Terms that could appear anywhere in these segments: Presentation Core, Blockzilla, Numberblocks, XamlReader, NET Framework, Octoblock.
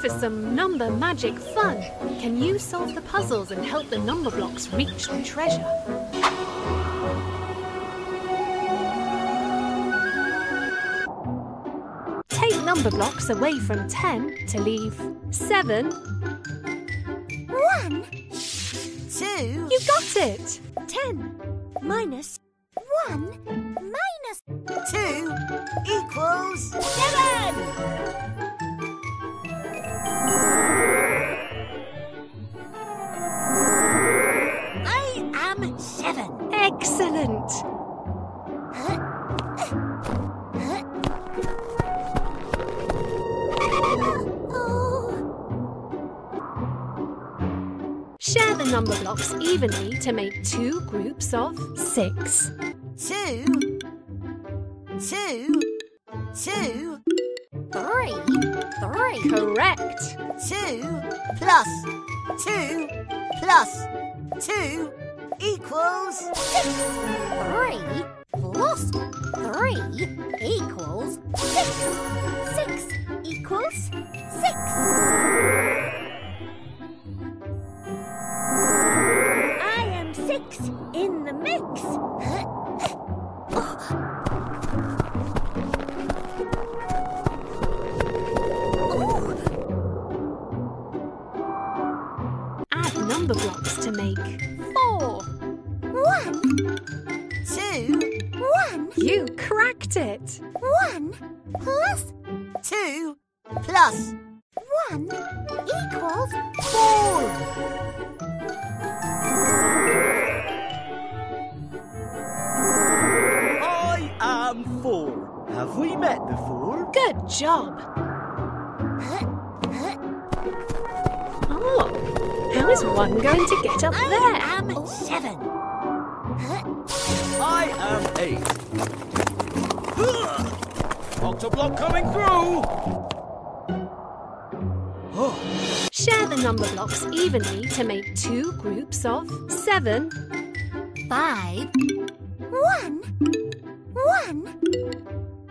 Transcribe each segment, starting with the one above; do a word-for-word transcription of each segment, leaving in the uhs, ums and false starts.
for some number magic fun. Can you solve the puzzles and help the number blocks reach the treasure? Take number blocks away from ten to leave seven. One. Two. You got it! Ten minus one minus two equals seven! I am seven. Excellent. Huh? Huh? Oh. Share the number blocks evenly to make two groups of six. Two, two, two, three, three. Correct. Two plus two plus two equals six. Three plus three equals six. Six equals six. I am six in the mix. Huh? Oh. Number blocks to make four. One, two, one. You cracked it. One plus two plus one equals four. I am four. Have we met before? Good job. Huh? Huh? Oh. How is one going to get up there? I am oh. seven. Huh? I am eight. Octoblock coming through. Oh. Share the number blocks evenly to make two groups of seven, five, one, one,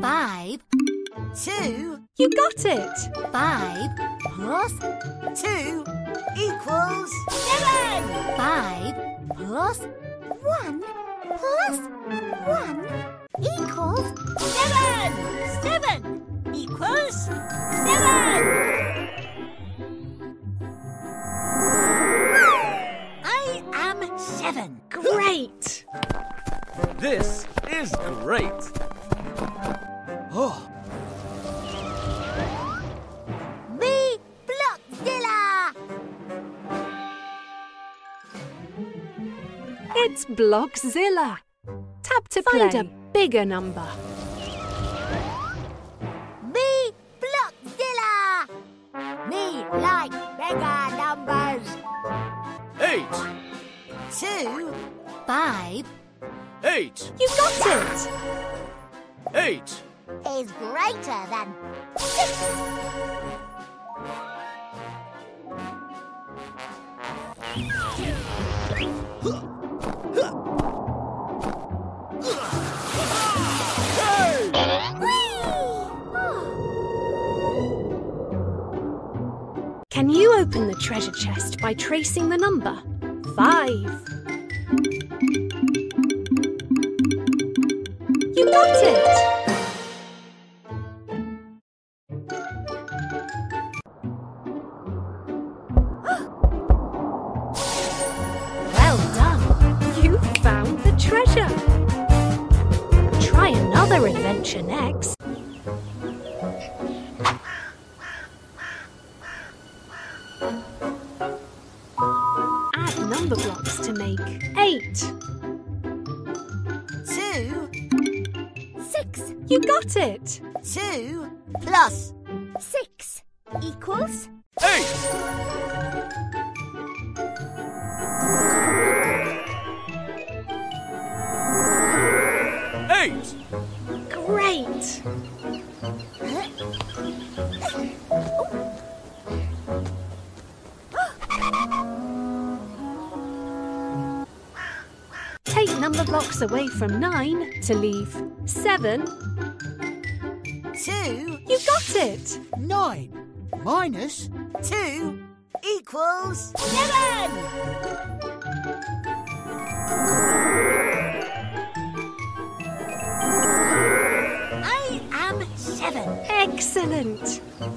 five, two. You got it. Five plus two. Equals seven. Five plus one plus one equals seven. Seven equals seven. I am seven. Great. This is great. Oh. It's Blockzilla. Tap to play. Find a bigger number. Me Blockzilla. Me like bigger numbers. Eight. Two. Five. Eight. You got it. Eight is greater than six. Can you open the treasure chest by tracing the number five? You got it! Well done! You found the treasure! Try another adventure next. Blocks to make eight, two, six. You got it. Two plus six equals eight. Eight. Great. Number blocks away from nine to leave seven. Two. You got it. Nine. minus two equals seven. Seven. Excellent. Huh?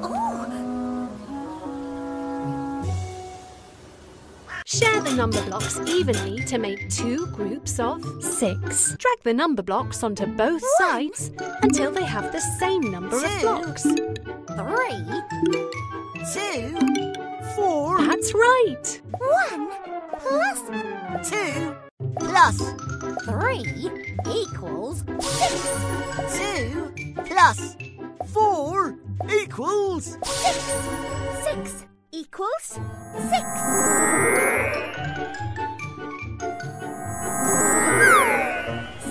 Huh? Share the number blocks evenly to make two groups of six. Drag the number blocks onto both One. sides until they have the same number two. of blocks. Three, two, four. That's right. One plus two. Plus three equals six. Two plus four equals six. Six equals six.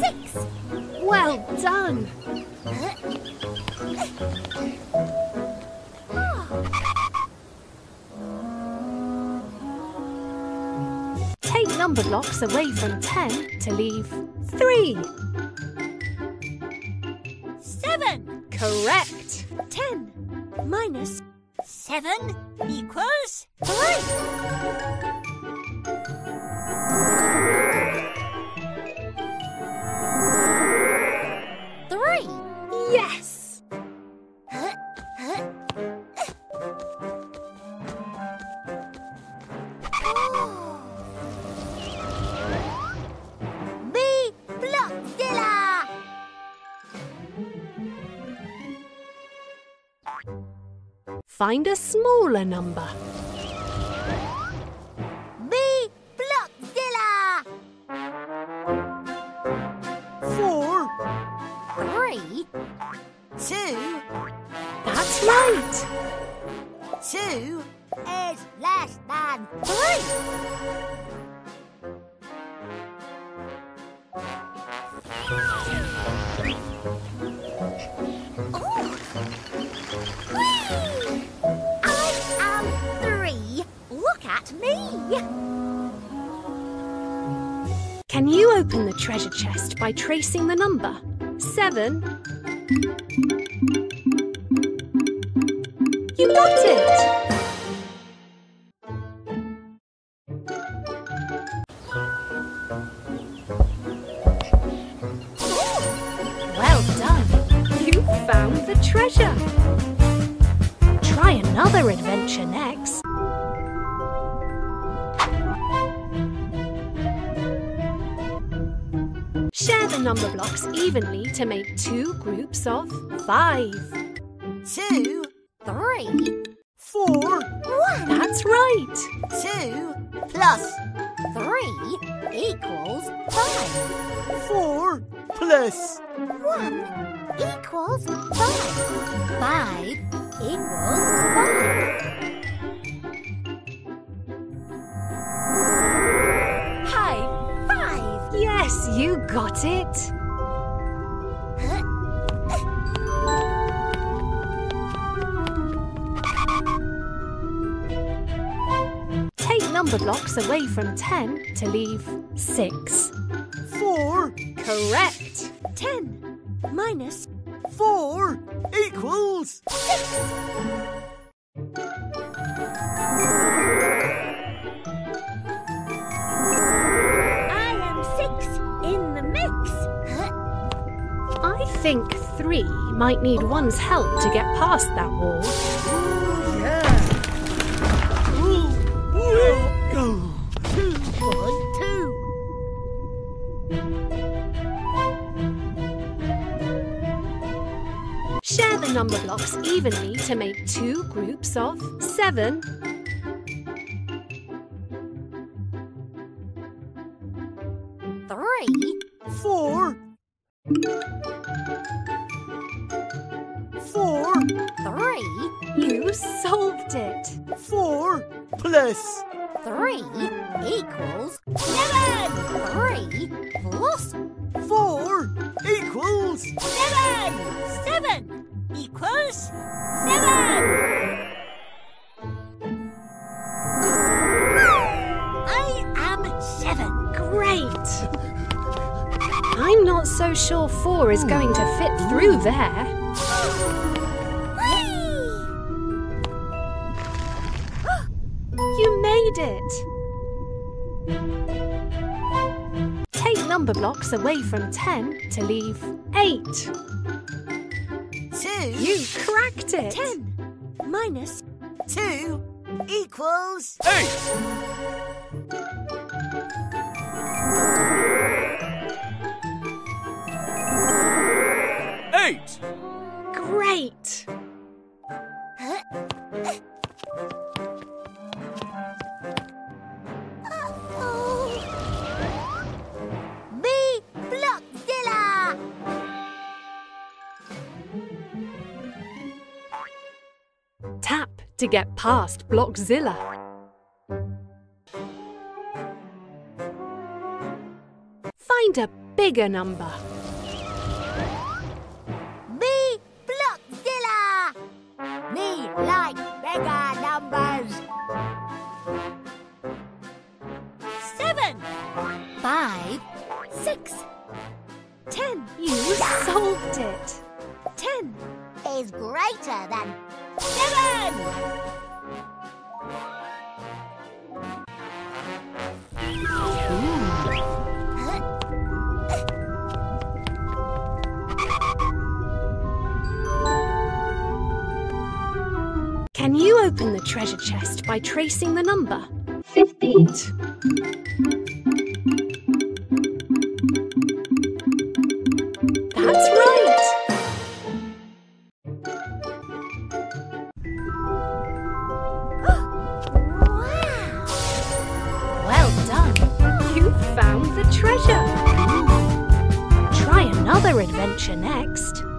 Six. Well done. Number blocks away from ten to leave three. Seven. Correct. Ten minus seven equals three. Three. Yes. Huh? Huh? Oh. Find a smaller number. Be Blockzilla! Four. Three. Two. That's right. Two is less than three. Can you open the treasure chest by tracing the number seven? You got it! Well done! You found the treasure! Try another adventure next. Share the number blocks evenly to make two groups of five. Two, three, four, one. That's right. Two plus three equals five. Four plus one equals five. Five equals five. Hi. Yes, you got it! Take number blocks away from ten to leave six. Four! Correct! Ten minus four equals six! I think three might need one's help to get past that wall. Ooh, yeah. Ooh, ooh. Ooh. Two, one, two. Share the number blocks evenly to make two groups of seven. Three. Four. Four. Three. You solved it. Four plus three equals seven. Three plus four equals seven. Seven equals seven. I am seven. Great. I'm not so sure four is going to fit through there. You made it! Take number blocks away from ten to leave eight. two. You cracked it! ten minus two equals eight! Eight! Great! Huh? Uh-oh. Be Blockzilla! Tap to get past Blockzilla. Find a bigger number. Be Blockzilla! Me like bigger numbers. Seven. Five. Six. Ten. You solved it. Ten is greater than seven. Can you open the treasure chest by tracing the number? fifteen. That's right! Wow! Well done! You found the treasure! Try another adventure next!